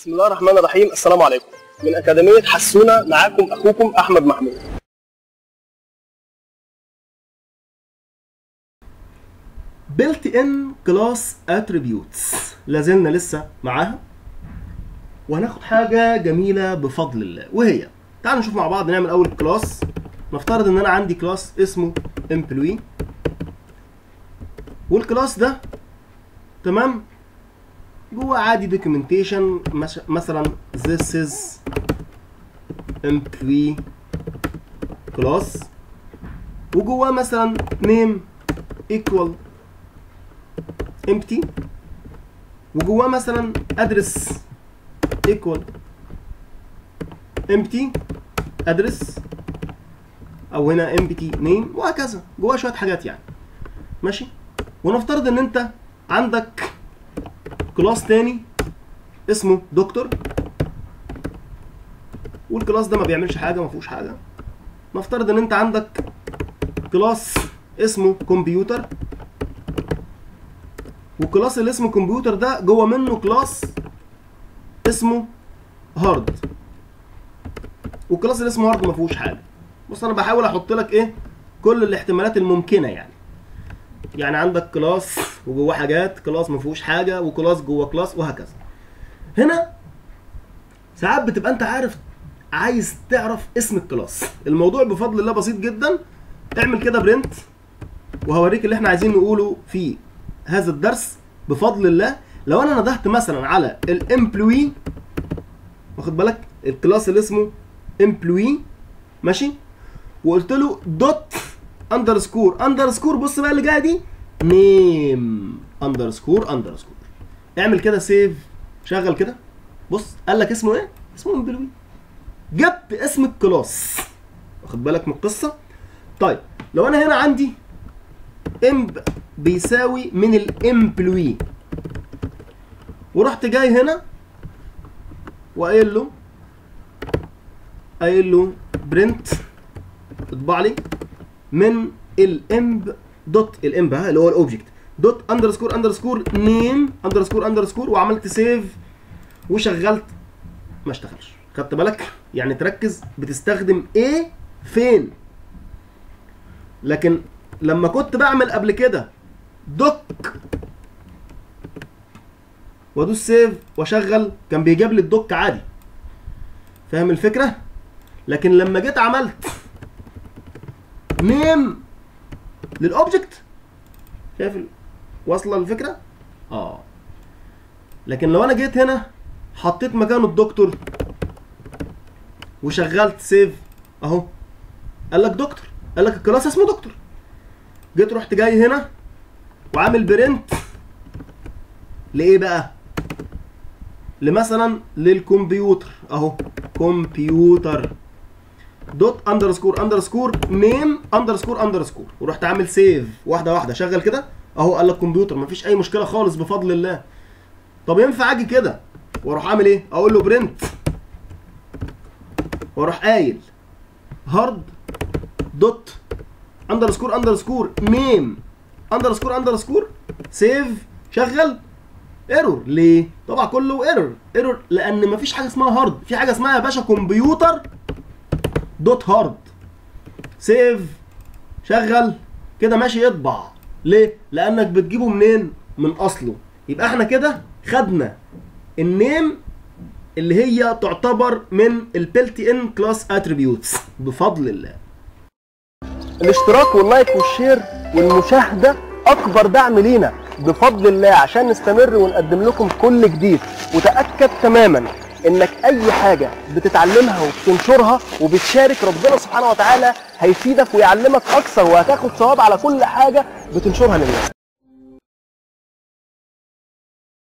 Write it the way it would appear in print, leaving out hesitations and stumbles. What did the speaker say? بسم الله الرحمن الرحيم. السلام عليكم. من أكاديمية حسونة معاكم أخوكم أحمد محمود. Built-in class attributes لازلنا لسه معاها، وهناخد حاجة جميلة بفضل الله، وهي تعالوا نشوف مع بعض. نعمل أول كلاس. نفترض إن أنا عندي كلاس اسمه employee، والكلاس ده تمام جوه عادي دوكيومنتيشن، مثلا this is employee class، وجواه مثلا name equal empty، وجواه مثلا address equal empty address، او هنا empty name، وهكذا جواه شويه حاجات يعني. ماشي. ونفترض ان انت عندك كلاس تاني اسمه دكتور، والكلاس ده ما بيعملش حاجه، ما فيهوش حاجه. نفترض ان انت عندك كلاس اسمه كمبيوتر، والكلاس اللي اسمه كمبيوتر ده جوه منه كلاس اسمه هارد، والكلاس اللي اسمه هارد ما فيهوش حاجه. بص انا بحاول احط لك ايه كل الاحتمالات الممكنه يعني عندك كلاس وجوه حاجات، كلاس ما فيهوش حاجه، وكلاس جوه كلاس، وهكذا. هنا ساعات بتبقى انت عايز تعرف اسم الكلاس. الموضوع بفضل الله بسيط جدا. اعمل كده برنت وهوريك اللي احنا عايزين نقوله في هذا الدرس بفضل الله. لو انا ندهت مثلا على الامبلوي، واخد بالك، الكلاس اللي اسمه امبلوي، ماشي، وقلت له دوت اندرسكور اندرسكور، بص بقى اللي جايه دي نيم اندرسكور اندرسكور. اعمل كده سيف، شغل كده، بص قال لك اسمه ايه؟ اسمه امبلوي. جبت اسم الكلاس، واخد بالك من القصه؟ طيب لو انا هنا عندي امب بيساوي من الامبلوي، ورحت جاي هنا وقايل له برنت اطبع لي من الامب دوت، الامب ها اللي هو الاوبجكت، دوت اندرسكور اندرسكور نيم اندرسكور اندرسكور، وعملت سيف وشغلت، ما اشتغلش. خدت بالك؟ يعني تركز بتستخدم ايه فين. لكن لما كنت بعمل قبل كده دوك وادوس سيف واشغل، كان بيجيب لي الدوك عادي. فاهم الفكره؟ لكن لما جيت عملت نيم للاوبجكت، شايف واصله الفكره؟ لكن لو انا جيت هنا حطيت مكانه الدكتور وشغلت سيف اهو، قال لك دكتور، قال لك الكلاس اسمه دكتور. جيت رحت جاي هنا وعامل برنت لايه بقى؟ لمثلا للكمبيوتر اهو، كمبيوتر دوت اندرسكور اندرسكور نيم اندرسكور اندرسكور، ورحت عامل سيف واحده واحده، شغل كده اهو، قال لك كمبيوتر، مفيش اي مشكله خالص بفضل الله. طب ينفع اجي كده واروح عامل ايه؟ اقول له برنت واروح قايل هارد دوت اندرسكور اندرسكور نيم اندرسكور اندرسكور سيف، شغل، ايرور. ليه؟ طبعا كله ايرور ايرور، لان مفيش حاجه اسمها هارد، في حاجه اسمها يا باشا كمبيوتر دوت هارد. سيف، شغل كده، ماشي، يطبع. ليه؟ لانك بتجيبه منين؟ من اصله. يبقى احنا كده خدنا النيم اللي هي تعتبر من البلت ان كلاس اتريبيوتس بفضل الله. الاشتراك واللايك والشير والمشاهده اكبر دعم لينا بفضل الله عشان نستمر ونقدم لكم كل جديد. وتاكد تماما انك اي حاجه بتتعلمها وبتنشرها وبتشارك، ربنا سبحانه وتعالى هيفيدك ويعلمك اكثر، وهتاخد ثواب على كل حاجه بتنشرها للناس.